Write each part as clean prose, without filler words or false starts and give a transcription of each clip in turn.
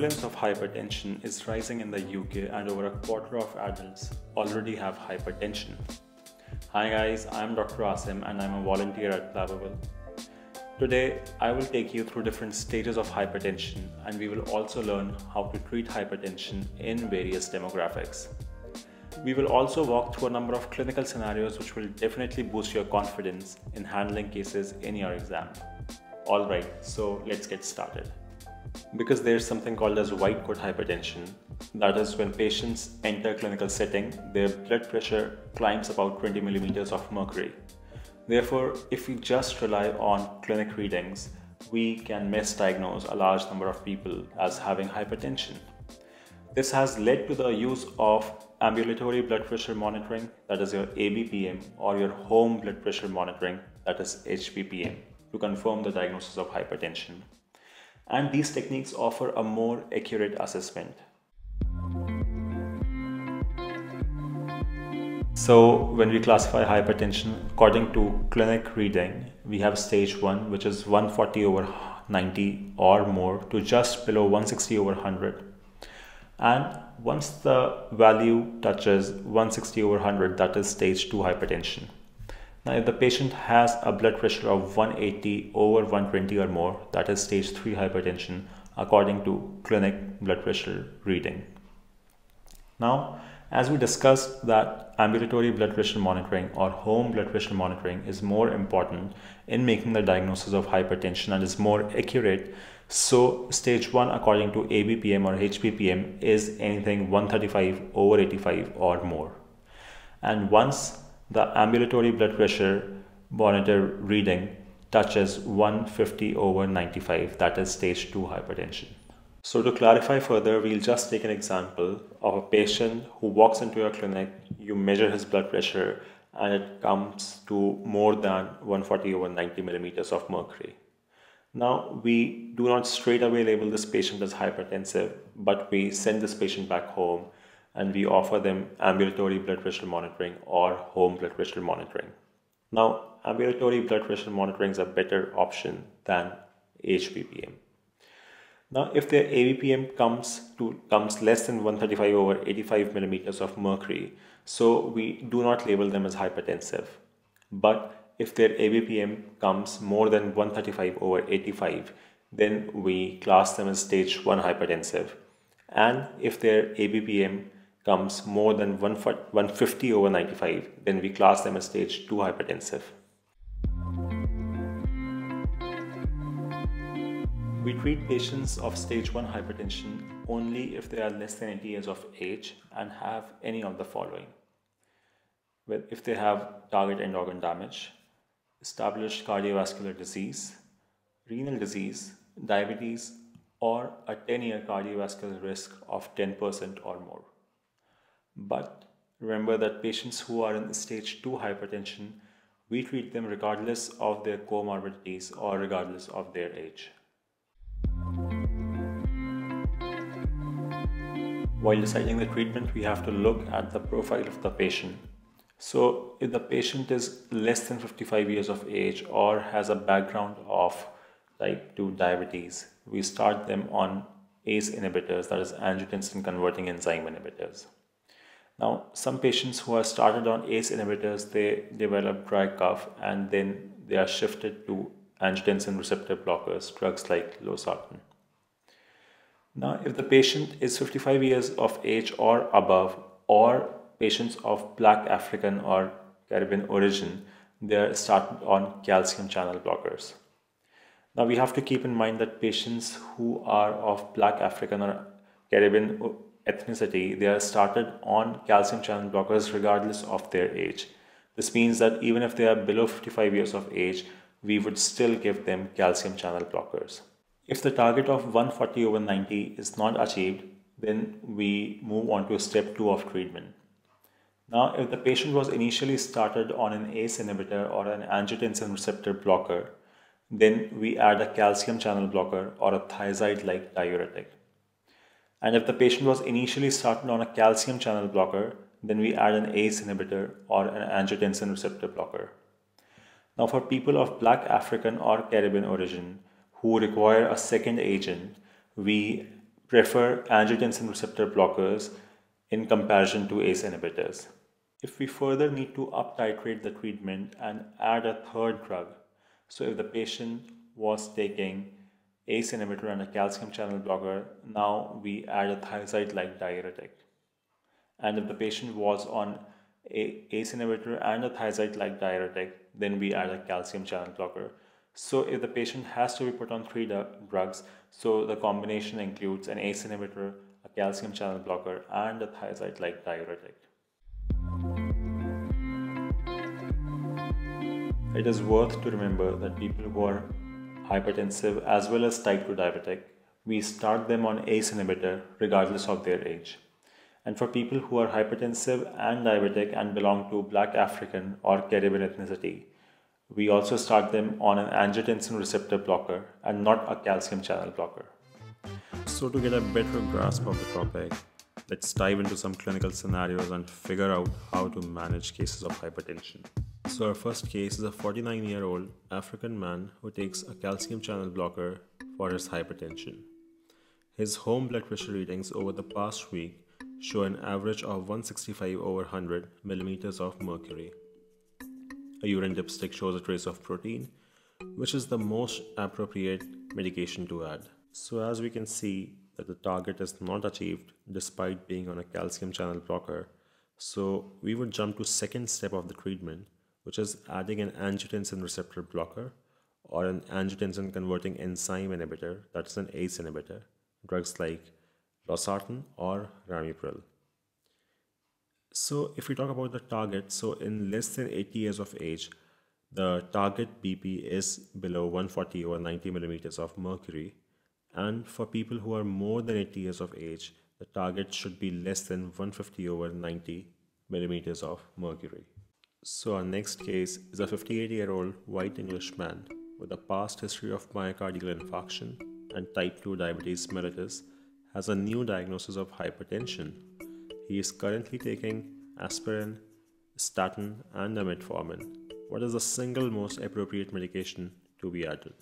prevalence of hypertension is rising in the UK, and over a quarter of adults already have hypertension. Hi guys, I'm Dr. Asim and I'm a volunteer at Plavable. Today, I will take you through different stages of hypertension, and we will also learn how to treat hypertension in various demographics. We will also walk through a number of clinical scenarios which will definitely boost your confidence in handling cases in your exam. Alright, so let's get started. Because there's something called as white coat hypertension, that is when patients enter clinical setting, their blood pressure climbs about 20 millimeters of mercury. Therefore, if we just rely on clinic readings, we can misdiagnose a large number of people as having hypertension. This has led to the use of ambulatory blood pressure monitoring, that is your ABPM, or your home blood pressure monitoring, that is HBPM, to confirm the diagnosis of hypertension. And these techniques offer a more accurate assessment. So when we classify hypertension according to clinic reading, we have stage 1, which is 140 over 90 or more to just below 160 over 100. And once the value touches 160 over 100, that is stage 2 hypertension. Now, if the patient has a blood pressure of 180 over 120 or more, that is stage 3 hypertension according to clinic blood pressure reading. Now, as we discussed that ambulatory blood pressure monitoring or home blood pressure monitoring is more important in making the diagnosis of hypertension and is more accurate. So stage 1 according to ABPM or HBPM is anything 135 over 85 or more. And once the ambulatory blood pressure monitor reading touches 150 over 95, that is stage 2 hypertension. So to clarify further, we'll just take an example of a patient who walks into your clinic, you measure his blood pressure and it comes to more than 140 over 90 millimeters of mercury. Now, we do not straight away label this patient as hypertensive, but we send this patient back home and we offer them ambulatory blood pressure monitoring or home blood pressure monitoring. Now, ambulatory blood pressure monitoring is a better option than HBPM. Now, if their ABPM comes less than 135 over 85 millimeters of mercury, so we do not label them as hypertensive. But if their ABPM comes more than 135 over 85, then we class them as stage 1 hypertensive. And if their ABPM comes more than 150 over 95, then we class them as stage 2 hypertensive. We treat patients of stage 1 hypertension only if they are less than 80 years of age and have any of the following. If they have target end organ damage, established cardiovascular disease, renal disease, diabetes, or a 10-year cardiovascular risk of 10% or more. But remember that patients who are in stage 2 hypertension, we treat them regardless of their comorbidities or regardless of their age. While deciding the treatment, we have to look at the profile of the patient. So if the patient is less than 55 years of age or has a background of type 2 diabetes, we start them on ACE inhibitors, that is angiotensin converting enzyme inhibitors. Now, some patients who are started on ACE inhibitors, they develop dry cough and then they are shifted to angiotensin receptor blockers, drugs like Losartan. Now, if the patient is 55 years of age or above, or patients of Black African or Caribbean origin, they are started on calcium channel blockers. Now, we have to keep in mind that patients who are of Black African or Caribbean ethnicity, they are started on calcium channel blockers regardless of their age. This means that even if they are below 55 years of age, we would still give them calcium channel blockers. If the target of 140 over 90 is not achieved, then we move on to step 2 of treatment. Now, if the patient was initially started on an ACE inhibitor or an angiotensin receptor blocker, then we add a calcium channel blocker or a thiazide-like diuretic. And if the patient was initially started on a calcium channel blocker, then we add an ACE inhibitor or an angiotensin receptor blocker. Now, for people of Black African or Caribbean origin who require a second agent, we prefer angiotensin receptor blockers in comparison to ACE inhibitors. If we further need to up-titrate the treatment and add a third drug, so if the patient was taking ACE inhibitor and a calcium channel blocker, now we add a thiazide-like diuretic. And if the patient was on ACE inhibitor and a thiazide-like diuretic, then we add a calcium channel blocker. So if the patient has to be put on three drugs, so the combination includes an ACE inhibitor, a calcium channel blocker, and a thiazide-like diuretic. It is worth to remember that people who are hypertensive as well as type 2 diabetic, we start them on ACE inhibitor regardless of their age. And for people who are hypertensive and diabetic and belong to Black African or Caribbean ethnicity, we also start them on an angiotensin receptor blocker and not a calcium channel blocker. So to get a better grasp of the topic, let's dive into some clinical scenarios and figure out how to manage cases of hypertension. So our first case is a 49-year-old African man who takes a calcium channel blocker for his hypertension. His home blood pressure readings over the past week show an average of 165/100 millimeters of mercury. A urine dipstick shows a trace of protein, which is the most appropriate medication to add. So as we can see that the target is not achieved despite being on a calcium channel blocker, so we would jump to second step of the treatment, which is adding an angiotensin receptor blocker or an angiotensin converting enzyme inhibitor, that is an ACE inhibitor, drugs like Losartan or Ramipril. So if we talk about the target, so in less than 80 years of age, the target BP is below 140/90 millimeters of mercury. And for people who are more than 80 years of age, the target should be less than 150/90 millimeters of mercury. So our next case is a 58-year-old white English man with a past history of myocardial infarction and type 2 diabetes mellitus, has a new diagnosis of hypertension. He is currently taking aspirin, statin, and a metformin. What is the single most appropriate medication to be added?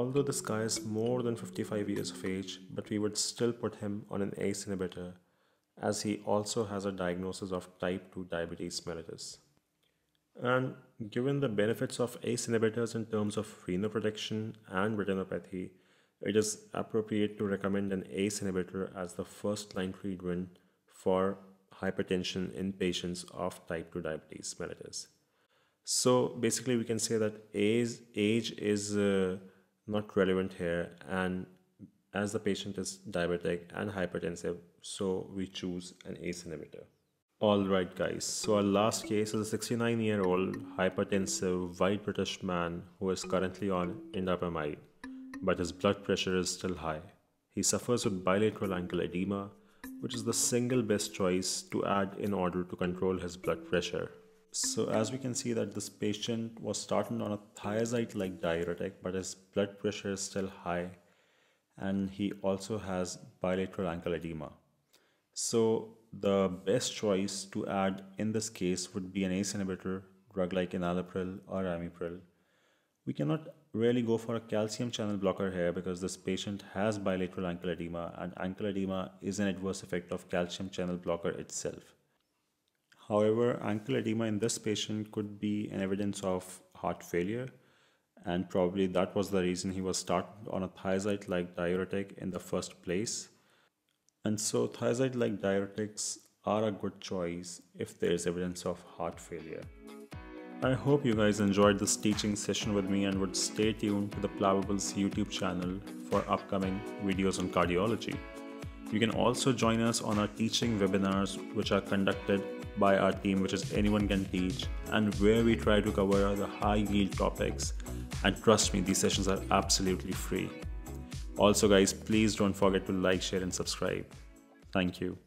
Although this guy is more than 55 years of age, but we would still put him on an ACE inhibitor as he also has a diagnosis of type 2 diabetes mellitus. And given the benefits of ACE inhibitors in terms of renoprotection and retinopathy, it is appropriate to recommend an ACE inhibitor as the first-line treatment for hypertension in patients of type 2 diabetes mellitus. So basically we can say that age is not relevant here, and as the patient is diabetic and hypertensive, so we choose an ACE inhibitor. Alright guys, so our last case is a 69-year-old hypertensive white British man who is currently on indapamide, but his blood pressure is still high. He suffers with bilateral ankle edema, which is the single best choice to add in order to control his blood pressure. So as we can see that this patient was started on a thiazide-like diuretic, but his blood pressure is still high and he also has bilateral ankle edema. So the best choice to add in this case would be an ACE inhibitor, drug like enalapril or Ramipril. We cannot really go for a calcium channel blocker here because this patient has bilateral ankle edema, and ankle edema is an adverse effect of calcium channel blocker itself. However, ankle edema in this patient could be an evidence of heart failure, and probably that was the reason he was started on a thiazide-like diuretic in the first place. And so thiazide-like diuretics are a good choice if there is evidence of heart failure. I hope you guys enjoyed this teaching session with me and would stay tuned to the Plavables YouTube channel for upcoming videos on cardiology. You can also join us on our teaching webinars, which are conducted by our team, which is Anyone Can Teach, and where we try to cover the high yield topics, and trust me, these sessions are absolutely free. Also guys, please don't forget to like, share and subscribe. Thank you.